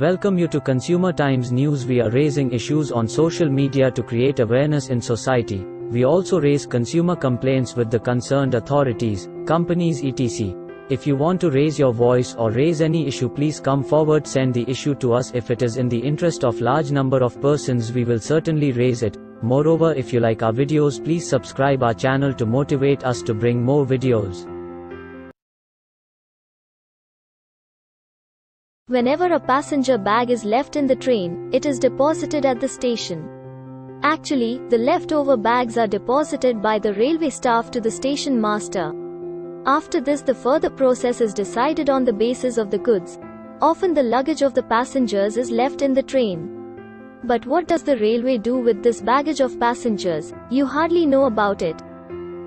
Welcome you to Consumer Times News. We are raising issues on social media to create awareness in society. We also raise consumer complaints with the concerned authorities, companies etc. If you want to raise your voice or raise any issue, please come forward, send the issue to us. If it is in the interest of large number of persons, we will certainly raise it. Moreover, if you like our videos, please subscribe our channel to motivate us to bring more videos. Whenever a passenger bag is left in the train, it is deposited at the station. Actually, the leftover bags are deposited by the railway staff to the station master. After this, the further process is decided on the basis of the goods. Often the luggage of the passengers is left in the train. But what does the railway do with this baggage of passengers? You hardly know about it.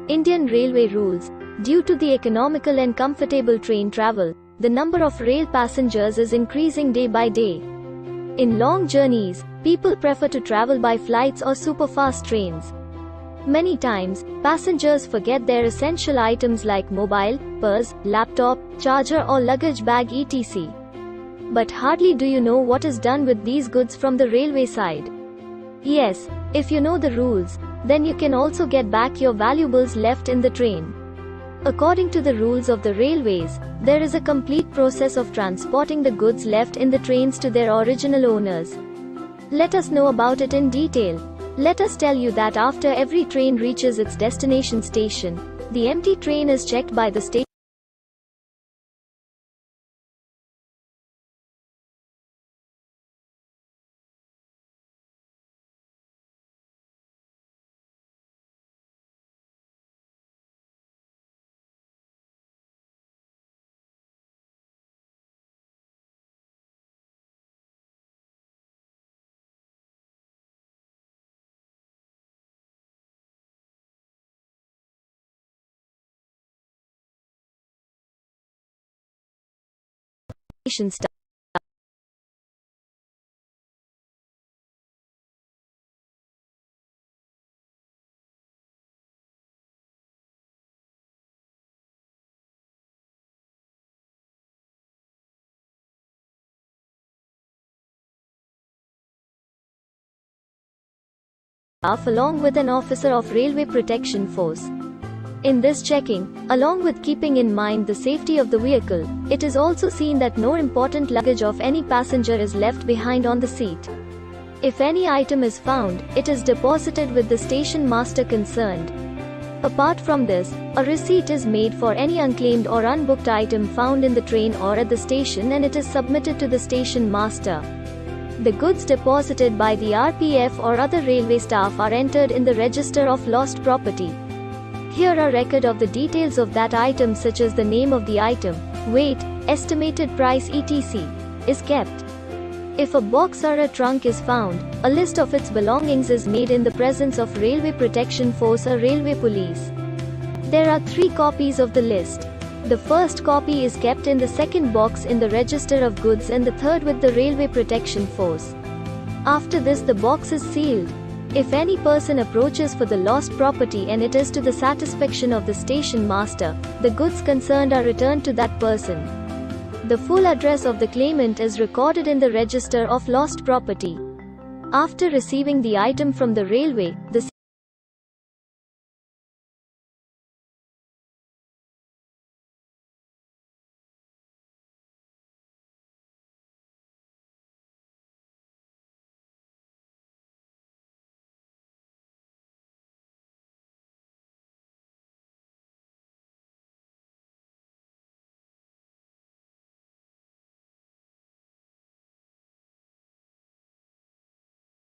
Indian Railway rules. Due to the economical and comfortable train travel, the number of rail passengers is increasing day by day. In long journeys, people prefer to travel by flights or super-fast trains. Many times, passengers forget their essential items like mobile, purse, laptop, charger or luggage bag etc. But hardly do you know what is done with these goods from the railway side. Yes, if you know the rules, then you can also get back your valuables left in the train. According to the rules of the railways, there is a complete process of transporting the goods left in the trains to their original owners. Let us know about it in detail. Let us tell you that after every train reaches its destination station, the empty train is checked by the station. Staff along with an officer of Railway Protection Force. In this checking, along with keeping in mind the safety of the vehicle, it is also seen that no important luggage of any passenger is left behind on the seat. If any item is found, it is deposited with the station master concerned. Apart from this, a receipt is made for any unclaimed or unbooked item found in the train or at the station, and it is submitted to the station master. The goods deposited by the RPF or other railway staff are entered in the register of lost property. Here are record of the details of that item, such as the name of the item, weight, estimated price etc. is kept. If a box or a trunk is found, a list of its belongings is made in the presence of Railway Protection Force or Railway Police. There are 3 copies of the list. The first copy is kept in the second box in the register of goods and the third with the Railway Protection Force. After this, the box is sealed. If any person approaches for the lost property and it is to the satisfaction of the station master, the goods concerned are returned to that person. The full address of the claimant is recorded in the register of lost property. After receiving the item from the railway, the